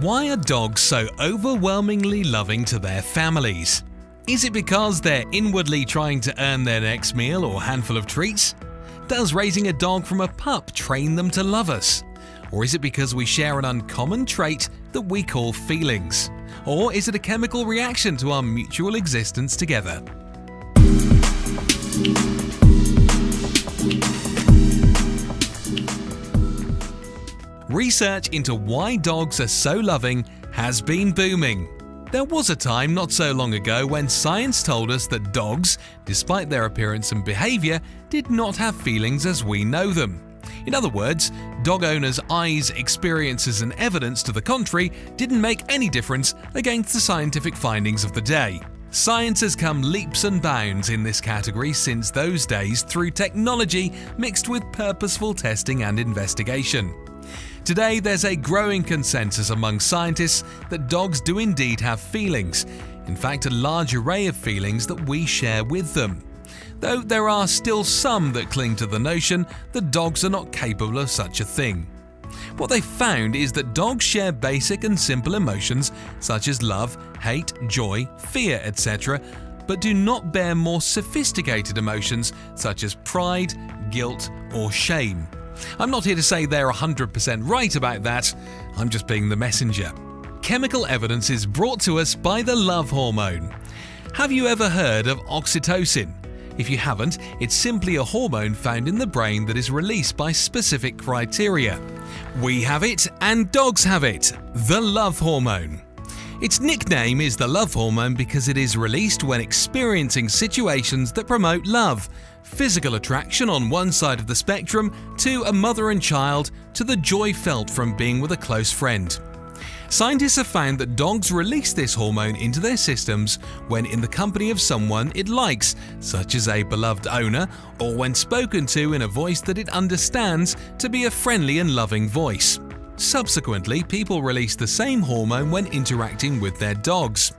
Why are dogs so overwhelmingly loving to their families? Is it because they're inwardly trying to earn their next meal or handful of treats? Does raising a dog from a pup train them to love us? Or is it because we share an uncommon trait that we call feelings? Or is it a chemical reaction to our mutual existence together? Research into why dogs are so loving has been booming. There was a time not so long ago when science told us that dogs, despite their appearance and behavior, did not have feelings as we know them. In other words, dog owners' eyes, experiences, and evidence to the contrary didn't make any difference against the scientific findings of the day. Science has come leaps and bounds in this category since those days through technology mixed with purposeful testing and investigation. Today, there's a growing consensus among scientists that dogs do indeed have feelings, in fact a large array of feelings that we share with them. Though there are still some that cling to the notion that dogs are not capable of such a thing. What they found is that dogs share basic and simple emotions such as love, hate, joy, fear, etc., but do not bear more sophisticated emotions such as pride, guilt, or shame. I'm not here to say they're 100% right about that, I'm just being the messenger. Chemical evidence is brought to us by the love hormone. Have you ever heard of oxytocin? If you haven't, it's simply a hormone found in the brain that is released by specific criteria. We have it and dogs have it, the love hormone. Its nickname is the love hormone because it is released when experiencing situations that promote love, physical attraction on one side of the spectrum, to a mother and child, to the joy felt from being with a close friend. Scientists have found that dogs release this hormone into their systems when in the company of someone it likes, such as a beloved owner, or when spoken to in a voice that it understands to be a friendly and loving voice. Subsequently, people release the same hormone when interacting with their dogs.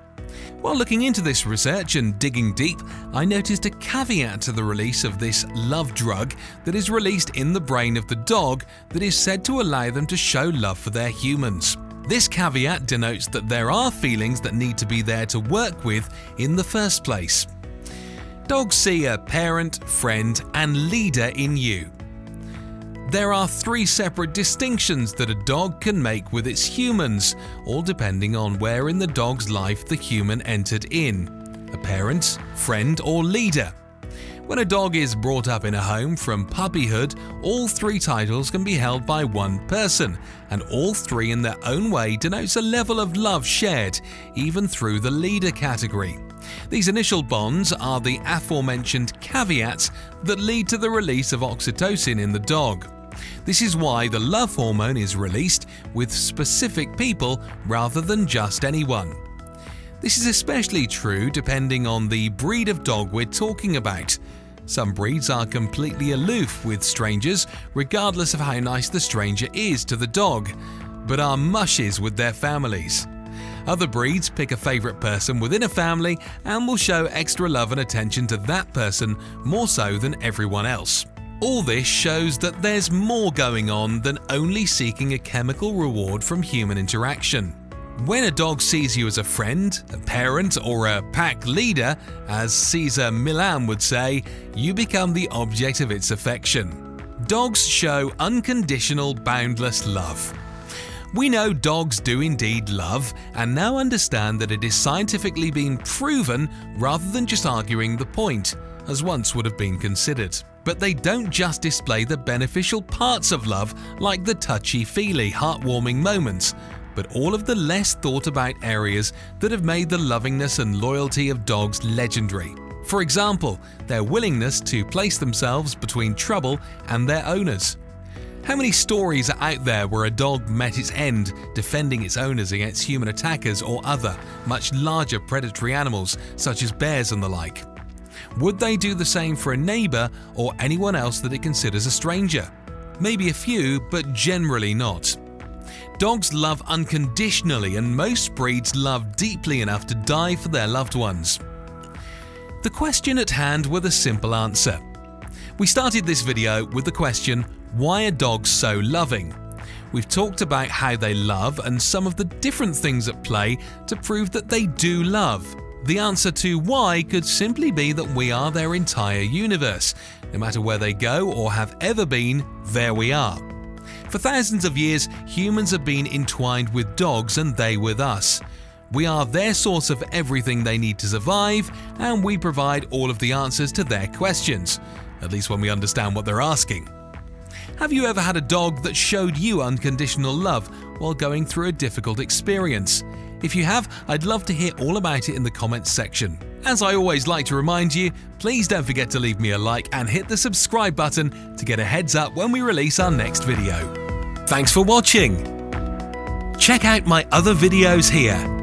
While looking into this research and digging deep, I noticed a caveat to the release of this love drug that is released in the brain of the dog that is said to allow them to show love for their humans. This caveat denotes that there are feelings that need to be there to work with in the first place. Dogs see a parent, friend, and leader in you. There are three separate distinctions that a dog can make with its humans, all depending on where in the dog's life the human entered in – a parent, friend, or leader. When a dog is brought up in a home from puppyhood, all three titles can be held by one person, and all three in their own way denotes a level of love shared, even through the leader category. These initial bonds are the aforementioned caveats that lead to the release of oxytocin in the dog. This is why the love hormone is released with specific people rather than just anyone. This is especially true depending on the breed of dog we're talking about. Some breeds are completely aloof with strangers, regardless of how nice the stranger is to the dog, but are mushes with their families. Other breeds pick a favourite person within a family and will show extra love and attention to that person more so than everyone else. All this shows that there's more going on than only seeking a chemical reward from human interaction. When a dog sees you as a friend, a parent, or a pack leader, as Cesar Millan would say, you become the object of its affection. Dogs show unconditional, boundless love. We know dogs do indeed love, and now understand that it is scientifically been proven rather than just arguing the point, as once would have been considered. But they don't just display the beneficial parts of love, like the touchy-feely, heartwarming moments, but all of the less thought about areas that have made the lovingness and loyalty of dogs legendary. For example, their willingness to place themselves between trouble and their owners. How many stories are out there where a dog met its end, defending its owners against human attackers or other, much larger predatory animals such as bears and the like? Would they do the same for a neighbour or anyone else that it considers a stranger? Maybe a few, but generally not. Dogs love unconditionally, and most breeds love deeply enough to die for their loved ones. The question at hand with a simple answer. We started this video with the question, why are dogs so loving? We've talked about how they love and some of the different things at play to prove that they do love. The answer to why could simply be that we are their entire universe. No matter where they go or have ever been, there we are. For thousands of years, humans have been entwined with dogs and they with us. We are their source of everything they need to survive, and we provide all of the answers to their questions, at least when we understand what they're asking. Have you ever had a dog that showed you unconditional love while going through a difficult experience? If you have, I'd love to hear all about it in the comments section. As I always like to remind you, please don't forget to leave me a like and hit the subscribe button to get a heads up when we release our next video. Thanks for watching! Check out my other videos here.